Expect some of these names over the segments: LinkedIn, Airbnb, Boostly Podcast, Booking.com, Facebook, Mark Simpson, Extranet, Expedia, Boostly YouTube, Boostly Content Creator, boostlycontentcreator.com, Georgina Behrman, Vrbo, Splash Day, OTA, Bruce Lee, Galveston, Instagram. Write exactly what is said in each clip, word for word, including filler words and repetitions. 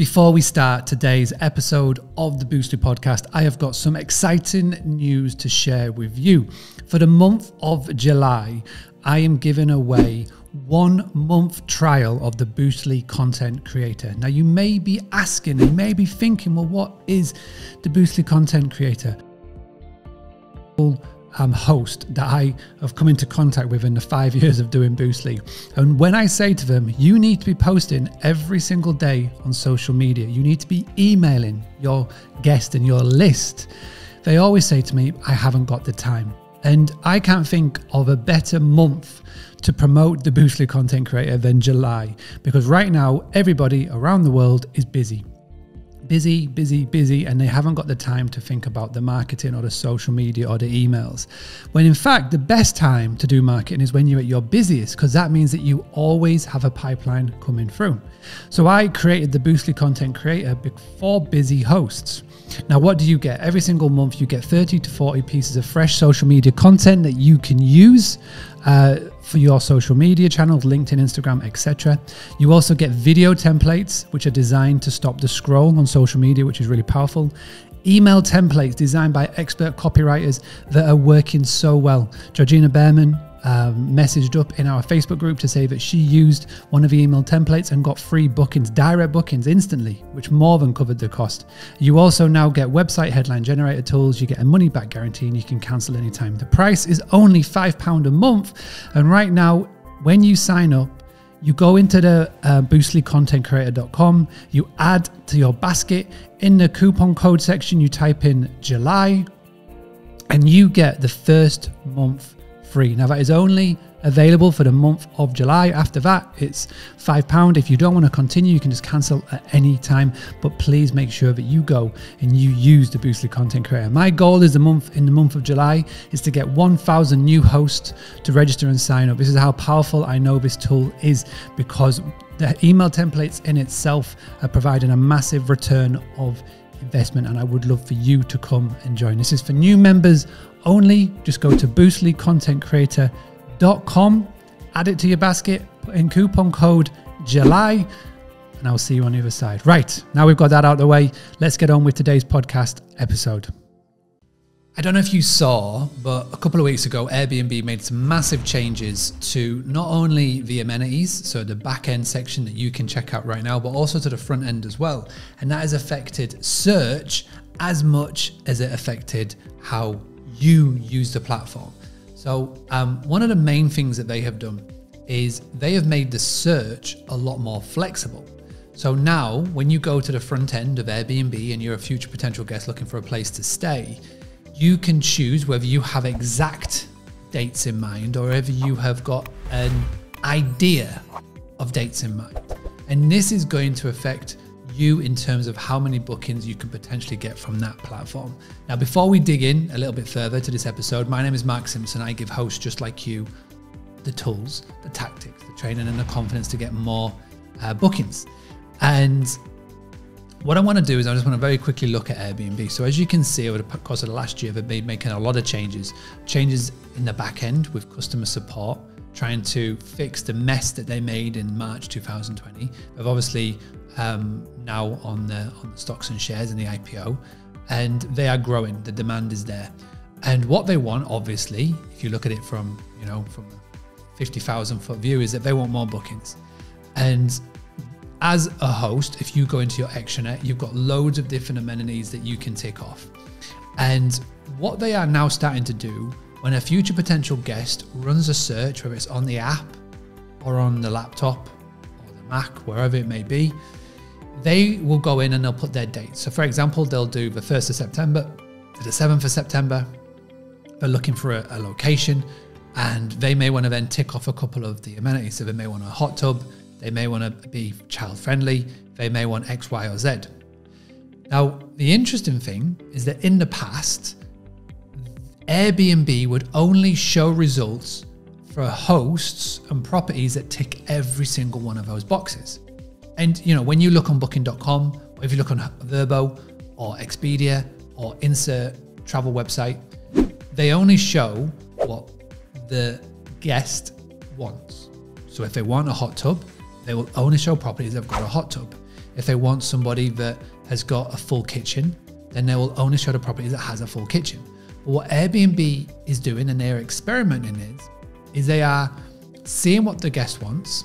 Before we start today's episode of the Boostly Podcast, I have got some exciting news to share with you. For the month of July, I am giving away one month trial of the Boostly Content Creator. Now you may be asking and may be thinking, well, what is the Boostly Content Creator? Um, host that I have come into contact with in the five years of doing Boostly. And when I say to them, you need to be posting every single day on social media, you need to be emailing your guest and your list, they always say to me, I haven't got the time. And I can't think of a better month to promote the Boostly Content Creator than July, because right now everybody around the world is busy. Busy, busy, busy, and they haven't got the time to think about the marketing or the social media or the emails. When in fact, the best time to do marketing is when you're at your busiest, because that means that you always have a pipeline coming through. So I created the Boostly Content Creator for busy hosts. Now, what do you get? Every single month, you get thirty to forty pieces of fresh social media content that you can use uh, for your social media channels, LinkedIn, Instagram, et cetera. You also get video templates, which are designed to stop the scroll on social media, which is really powerful. Email templates designed by expert copywriters that are working so well. Georgina Behrman um, messaged up in our Facebook group to say that she used one of the email templates and got free bookings, direct bookings instantly, which more than covered the cost. You also now get website headline generator tools, you get a money back guarantee, and you can cancel anytime. The price is only five pounds a month. And right now, when you sign up, you go into the uh, boostly content creator dot com, you add to your basket, in the coupon code section, you type in July, and you get the first month free. Now that is only available for the month of July. After that, it's five pounds. If you don't want to continue, you can just cancel at any time, but please make sure that you go and you use the Boostly Content Creator. My goal is the month in the month of July is to get one thousand new hosts to register and sign up. This is how powerful I know this tool is, because the email templates in itself are providing a massive return of investment, and I would love for you to come and join. This is for new members only. Just go to boostly content creator dot com, add it to your basket, put in coupon code July, and I'll see you on the other side. Right, now we've got that out of the way, let's get on with today's podcast episode. I don't know if you saw, but a couple of weeks ago, Airbnb made some massive changes to not only the amenities, so the back end section that you can check out right now, but also to the front end as well. And that has affected search as much as it affected how you use the platform. So um, one of the main things that they have done is they have made the search a lot more flexible. So now when you go to the front end of Airbnb and you're a future potential guest looking for a place to stay, you can choose whether you have exact dates in mind or whether you have got an idea of dates in mind. And this is going to affect you in terms of how many bookings you can potentially get from that platform. Now, before we dig in a little bit further to this episode, my name is Mark Simpson. I give hosts just like you the tools, the tactics, the training, and the confidence to get more uh, bookings. And what I want to do is I just want to very quickly look at Airbnb. So as you can see, over the course of the last year, they've been making a lot of changes. Changes in the back end with customer support, trying to fix the mess that they made in March two thousand twenty. They've obviously um, now on the, on the stocks and shares and the I P O, and they are growing. The demand is there. And what they want, obviously, if you look at it from, you know, from fifty thousand foot view, is that they want more bookings. And as a host, if you go into your Extranet, you've got loads of different amenities that you can tick off. And what they are now starting to do, when a future potential guest runs a search, whether it's on the app or on the laptop or the Mac, wherever it may be, they will go in and they'll put their dates. So for example, they'll do the first of September to the seventh of September. They're looking for a, a location, and they may want to then tick off a couple of the amenities. So they may want a hot tub, they may want to be child-friendly, they may want X, Y, or Z. Now, the interesting thing is that in the past, Airbnb would only show results for hosts and properties that tick every single one of those boxes. And, you know, when you look on booking dot com, or if you look on Vrbo, or Expedia, or insert travel website, they only show what the guest wants. So if they want a hot tub, they will only show properties that have got a hot tub. If they want somebody that has got a full kitchen, then they will only show the property that has a full kitchen. But what Airbnb is doing, and they're experimenting is, is they are seeing what the guest wants,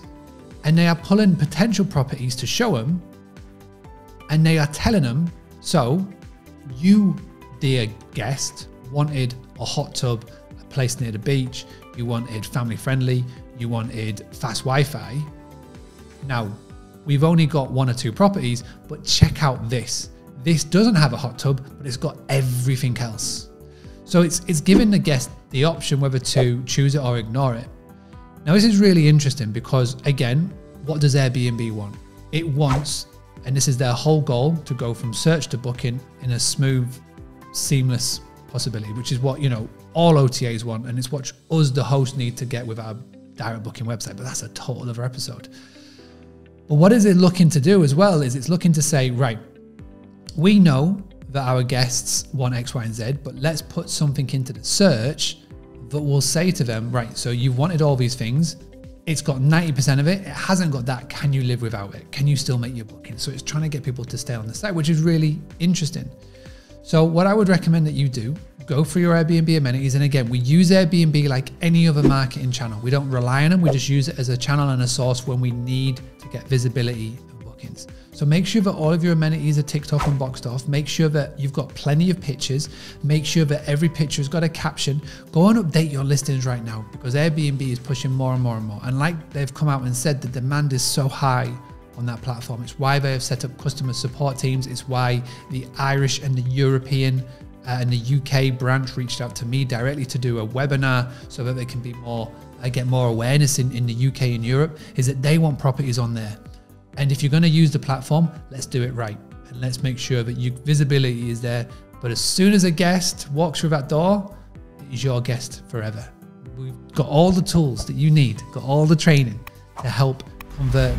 and they are pulling potential properties to show them, and they are telling them, so you, dear guest, wanted a hot tub, a place near the beach, you wanted family friendly, you wanted fast Wi-Fi. Now, we've only got one or two properties, but check out this. This doesn't have a hot tub, but it's got everything else. So it's, it's giving the guest the option whether to choose it or ignore it. Now, this is really interesting because, again, what does Airbnb want? It wants, and this is their whole goal, to go from search to booking in a smooth, seamless possibility, which is what, you know, all O T As want, and it's what us, the host, need to get with our direct booking website, but that's a total other episode. But what is it looking to do as well is it's looking to say, right, we know that our guests want X, Y, and Z, but let's put something into the search that will say to them, right, so you've wanted all these things, it's got ninety percent of it, it hasn't got that, can you live without it? Can you still make your booking? So it's trying to get people to stay on the site, which is really interesting. So what I would recommend that you do, go for your Airbnb amenities. And again, we use Airbnb like any other marketing channel. We don't rely on them. We just use it as a channel and a source when we need to get visibility and bookings. So make sure that all of your amenities are ticked off and boxed off. Make sure that you've got plenty of pictures. Make sure that every picture has got a caption. Go and update your listings right now because Airbnb is pushing more and more and more. And like they've come out and said, the demand is so high on that platform. It's why they have set up customer support teams. It's why the Irish and the European uh, and the U K branch reached out to me directly to do a webinar so that they can be more, uh, get more awareness in, in the U K and Europe, is that they want properties on there. And if you're going to use the platform, let's do it right. And let's make sure that your visibility is there. But as soon as a guest walks through that door, it is your guest forever. We've got all the tools that you need, got all the training to help convert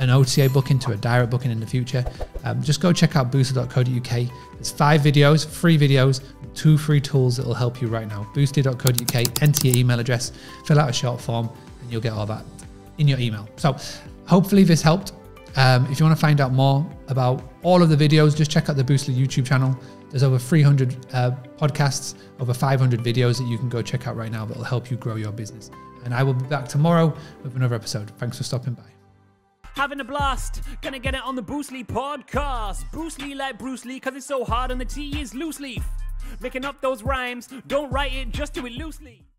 an O T A booking to a direct booking in the future. Um, just go check out boostly dot co dot U K. There's five videos, free videos, two free tools that will help you right now. boostly dot co dot U K, enter your email address, fill out a short form, and you'll get all that in your email. So hopefully this helped. Um, if you want to find out more about all of the videos, just check out the Boostly YouTube channel. There's over three hundred uh, podcasts, over five hundred videos that you can go check out right now that will help you grow your business. And I will be back tomorrow with another episode. Thanks for stopping by. Having a blast, gonna get it on the Boostly Podcast. Boostly like Bruce Lee, cause it's so hard and the T is loose leaf. Making up those rhymes, don't write it, just do it loosely.